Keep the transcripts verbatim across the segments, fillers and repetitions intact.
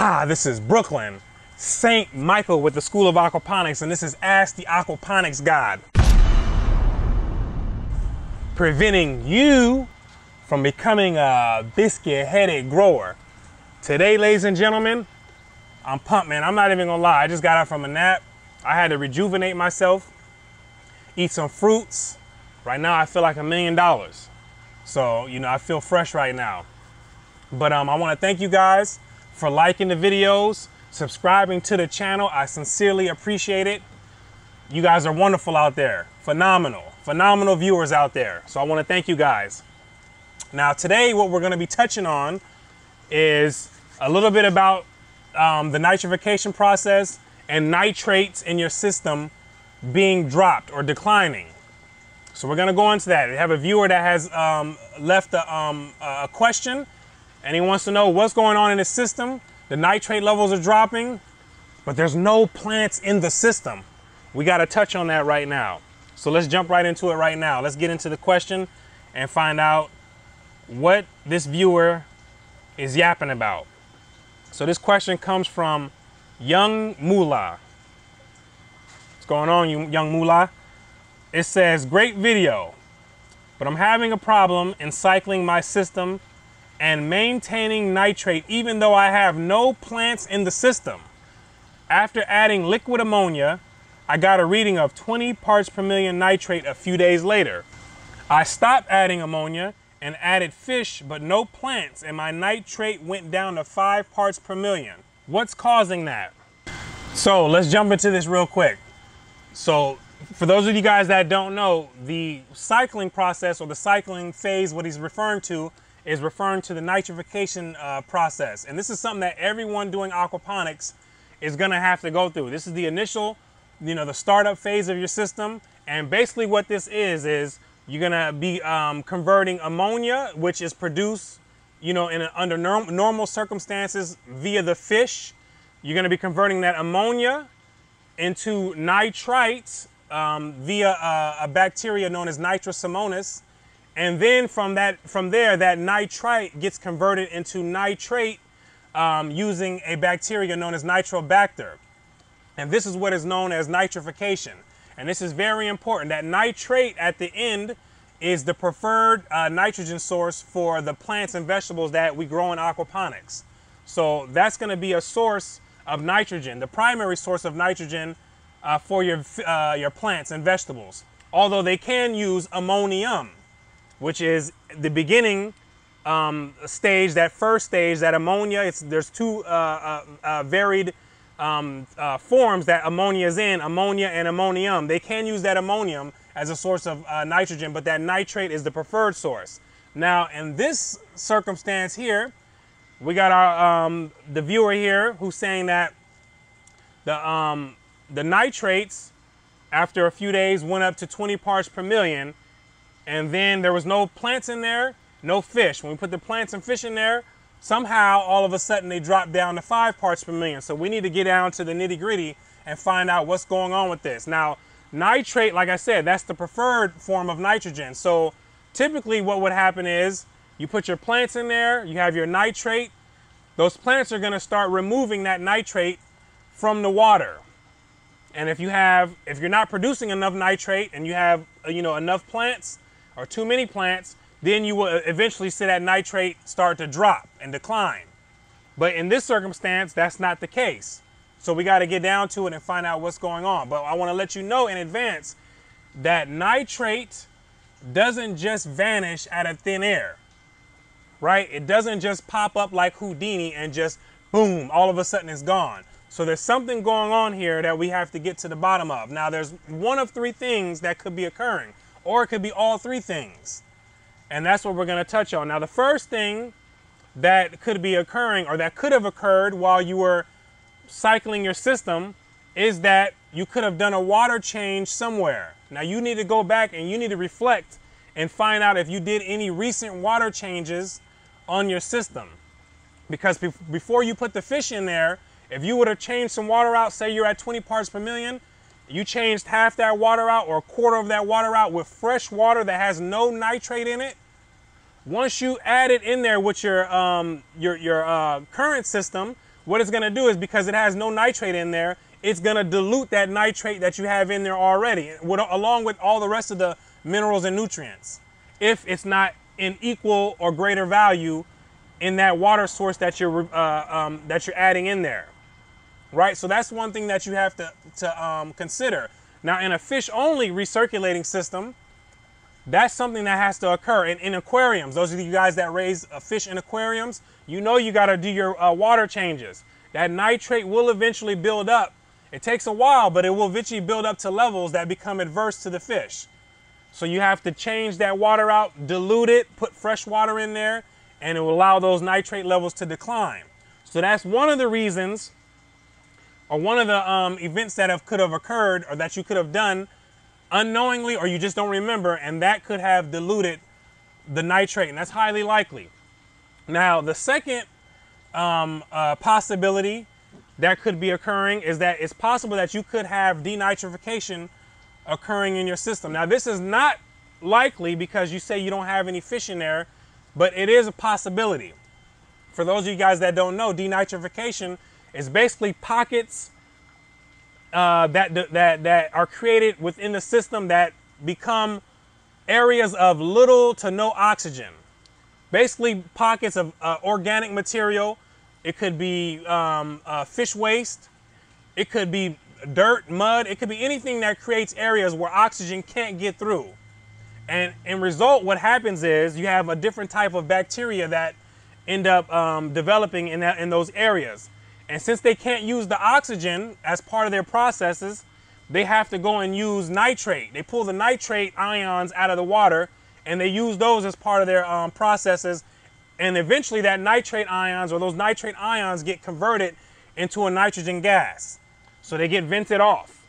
Ah, this is Brooklyn, Saint Michael with the School of Aquaponics, and this is Ask the Aquaponics God. Preventing you from becoming a biscuit-headed grower. Today, ladies and gentlemen, I'm pumped, man. I'm not even gonna lie. I just got out from a nap. I had to rejuvenate myself, eat some fruits. Right now, I feel like a million dollars. So, you know, I feel fresh right now. But um, I wanna thank you guys for liking the videos, subscribing to the channel. I sincerely appreciate it. You guys are wonderful out there. Phenomenal, phenomenal viewers out there. So I wanna thank you guys. Now today, what we're gonna be touching on is a little bit about um, the nitrification process and nitrates in your system being dropped or declining. So we're gonna go into that. We have a viewer that has um, left a, um, a question, and he wants to know what's going on in his system. The nitrate levels are dropping, but there's no plants in the system. We gotta touch on that right now. So let's jump right into it right now. Let's get into the question and find out what this viewer is yapping about. So this question comes from Young Moolah. What's going on, you Young Moolah? It says, great video, but I'm having a problem in cycling my system and maintaining nitrate even though I have no plants in the system. After adding liquid ammonia, I got a reading of twenty parts per million nitrate a few days later. I stopped adding ammonia and added fish, but no plants, and my nitrate went down to five parts per million. What's causing that? So let's jump into this real quick. So for those of you guys that don't know, the cycling process or the cycling phase, what he's referring to is referring to the nitrification uh, process. And this is something that everyone doing aquaponics is gonna have to go through. This is the initial, you know, the startup phase of your system. And basically what this is, is you're gonna be um, converting ammonia, which is produced, you know, in a, under norm, normal circumstances via the fish. You're gonna be converting that ammonia into nitrites um, via a, a bacteria known as nitrosomonas. And then from that, from there, that nitrite gets converted into nitrate um, using a bacteria known as nitrobacter. And this is what is known as nitrification. And this is very important. That nitrate at the end is the preferred uh, nitrogen source for the plants and vegetables that we grow in aquaponics. So that's gonna be a source of nitrogen, the primary source of nitrogen uh, for your, uh, your plants and vegetables. Although they can use ammonium, which is the beginning um, stage, that first stage, that ammonia. It's, there's two uh, uh, uh, varied um, uh, forms that ammonia is in, ammonia and ammonium. They can use that ammonium as a source of uh, nitrogen, but that nitrate is the preferred source. Now, in this circumstance here, we got our um, the viewer here who's saying that the, um, the nitrates, after a few days, went up to twenty parts per million, and then there was no plants in there, no fish. When we put the plants and fish in there, somehow all of a sudden they dropped down to five parts per million. So we need to get down to the nitty gritty and find out what's going on with this. Now, nitrate, like I said, that's the preferred form of nitrogen. So typically what would happen is you put your plants in there, you have your nitrate. Those plants are gonna start removing that nitrate from the water. And if you have, if you're not producing enough nitrate and you have, you know, enough plants, or too many plants, then you will eventually see that nitrate start to drop and decline. But in this circumstance, that's not the case. So we gotta get down to it and find out what's going on. But I wanna let you know in advance that nitrate doesn't just vanish out of thin air, right? It doesn't just pop up like Houdini and just boom, all of a sudden it's gone. So there's something going on here that we have to get to the bottom of. Now there's one of three things that could be occurring, or it could be all three things. And that's what we're gonna touch on. Now, the first thing that could be occurring, or that could have occurred while you were cycling your system, is that you could have done a water change somewhere. Now, you need to go back and you need to reflect and find out if you did any recent water changes on your system. Because be- before you put the fish in there, if you would have changed some water out, say you're at twenty parts per million, you changed half that water out or a quarter of that water out with fresh water that has no nitrate in it. Once you add it in there with your, um, your, your uh, current system, what it's going to do is, because it has no nitrate in there, it's going to dilute that nitrate that you have in there already, along with all the rest of the minerals and nutrients, if it's not in equal or greater value in that water source that you're uh, um, that you're adding in there, right? So that's one thing that you have to, to um, consider. Now, in a fish-only recirculating system, that's something that has to occur. And in aquariums, those of you guys that raise a fish in aquariums, you know you got to do your uh, water changes. That nitrate will eventually build up. It takes a while, but it will eventually build up to levels that become adverse to the fish. So you have to change that water out, dilute it, put fresh water in there, and it will allow those nitrate levels to decline. So that's one of the reasons, or one of the um, events that have, could have occurred, or that you could have done unknowingly, or you just don't remember, and that could have diluted the nitrate, and that's highly likely. Now, the second um, uh, possibility that could be occurring is that it's possible that you could have denitrification occurring in your system. Now, this is not likely because you say you don't have any fish in there, but it is a possibility. For those of you guys that don't know, denitrification is basically pockets uh, that, that, that are created within the system that become areas of little to no oxygen. Basically pockets of uh, organic material. It could be um, uh, fish waste. It could be dirt, mud. It could be anything that creates areas where oxygen can't get through. And in result, what happens is you have a different type of bacteria that end up um, developing in, that, in those areas. And since they can't use the oxygen as part of their processes, they have to go and use nitrate. They pull the nitrate ions out of the water, and they use those as part of their um, processes. And eventually that nitrate ions, or those nitrate ions, get converted into a nitrogen gas. So they get vented off.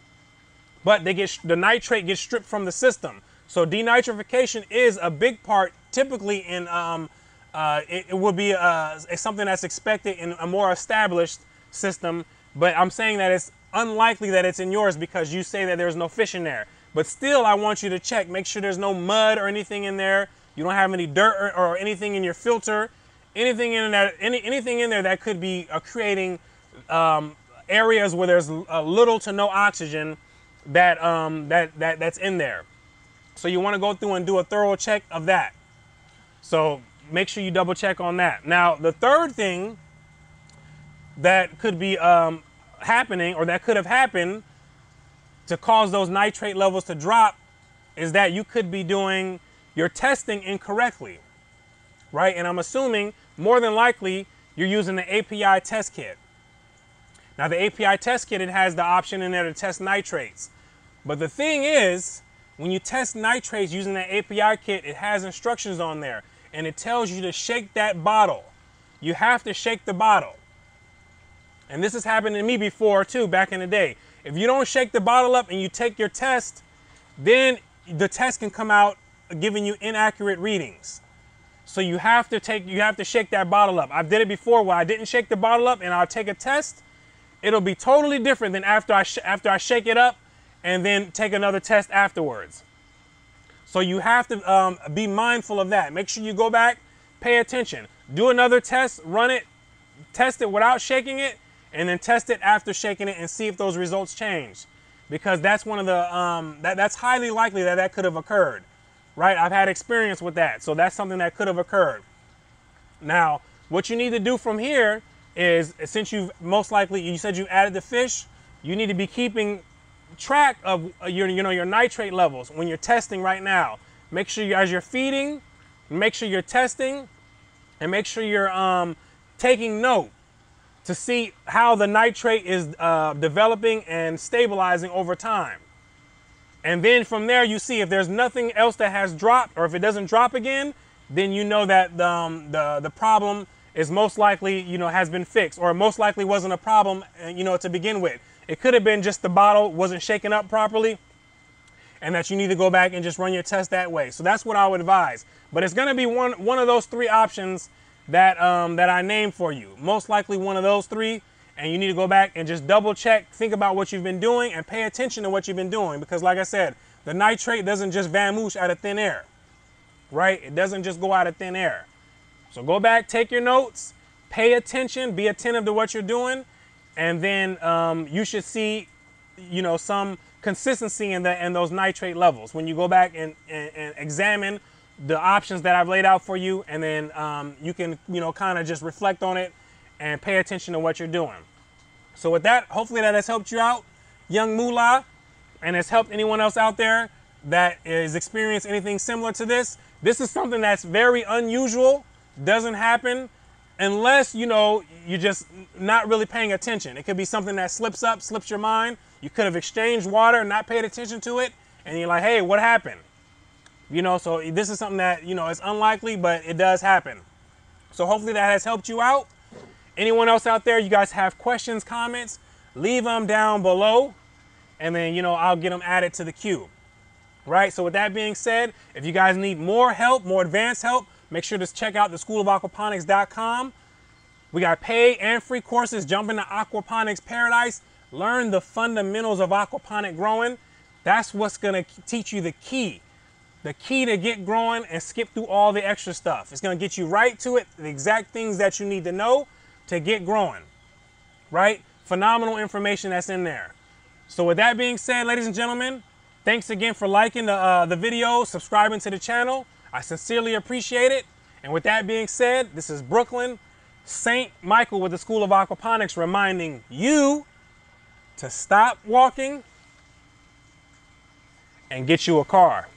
But they get, the nitrate gets stripped from the system. So denitrification is a big part, typically in, um, uh, it, it would be uh, something that's expected in a more established system, but I'm saying that it's unlikely that it's in yours because you say that there's no fish in there. But still, I want you to check, make sure there's no mud or anything in there, you don't have any dirt or, or anything in your filter, anything in, that, any, anything in there that could be uh, creating um, areas where there's uh, little to no oxygen that, um, that, that, that's in there. So you want to go through and do a thorough check of that. So make sure you double check on that. Now, the third thing that could be um, happening, or that could have happened to cause those nitrate levels to drop, is that you could be doing your testing incorrectly, right? And I'm assuming, more than likely, you're using the A P I test kit. Now, the A P I test kit, it has the option in there to test nitrates. But the thing is, when you test nitrates using that A P I kit, it has instructions on there, and it tells you to shake that bottle. You have to shake the bottle. And this has happened to me before too, back in the day. If you don't shake the bottle up and you take your test, then the test can come out giving you inaccurate readings. So you have to take, you have to shake that bottle up. I did it before where I didn't shake the bottle up, and I'll take a test. It'll be totally different than after I, sh after I shake it up and then take another test afterwards. So you have to um, be mindful of that. Make sure you go back, pay attention, do another test, run it, test it without shaking it, and then test it after shaking it and see if those results change. Because that's one of the, um, that, that's highly likely that that could have occurred, right? I've had experience with that. So that's something that could have occurred. Now, what you need to do from here is, since you've most likely, you said you added the fish, you need to be keeping track of your, you know, your nitrate levels when you're testing right now. Make sure you, as you're feeding, make sure you're testing, and make sure you're um, taking note to see how the nitrate is uh, developing and stabilizing over time. And then from there, you see if there's nothing else that has dropped, or if it doesn't drop again, then you know that the, um, the, the problem is most likely, you know, has been fixed, or most likely wasn't a problem, you know, to begin with. It could have been just the bottle wasn't shaken up properly, and that you need to go back and just run your test that way. So that's what I would advise. But it's going to be one, one of those three options that, um, that I named for you. Most likely one of those three, and you need to go back and just double check, think about what you've been doing, and pay attention to what you've been doing. Because like I said, the nitrate doesn't just vamoosh out of thin air, right? It doesn't just go out of thin air. So go back, take your notes, pay attention, be attentive to what you're doing, and then um, you should see, you know, some consistency in the in those nitrate levels when you go back and, and, and examine the options that I've laid out for you, and then um, you can, you know, kind of just reflect on it and pay attention to what you're doing. So with that, hopefully that has helped you out, Young Moolah, and has helped anyone else out there that is experiencing anything similar to this. This is something that's very unusual, doesn't happen unless, you know, you're just not really paying attention. It could be something that slips up, slips your mind. You could have exchanged water, not paid attention to it, and you're like, hey, what happened? You know, so this is something that, you know, it's unlikely, but it does happen. So hopefully that has helped you out. Anyone else out there, you guys have questions, comments, leave them down below, and then, you know, I'll get them added to the queue. Right, so with that being said, if you guys need more help, more advanced help, make sure to check out the school of aquaponics dot com. We got paid and free courses. Jump into Aquaponics Paradise. Learn the fundamentals of aquaponic growing. That's what's gonna teach you the key. The key to get growing and skip through all the extra stuff. It's gonna get you right to it, the exact things that you need to know to get growing, right? Phenomenal information that's in there. So with that being said, ladies and gentlemen, thanks again for liking the, uh, the video, subscribing to the channel. I sincerely appreciate it. And with that being said, this is Brooklyn, Saint Michael with the School of Aquaponics, reminding you to stop walking and get you a car.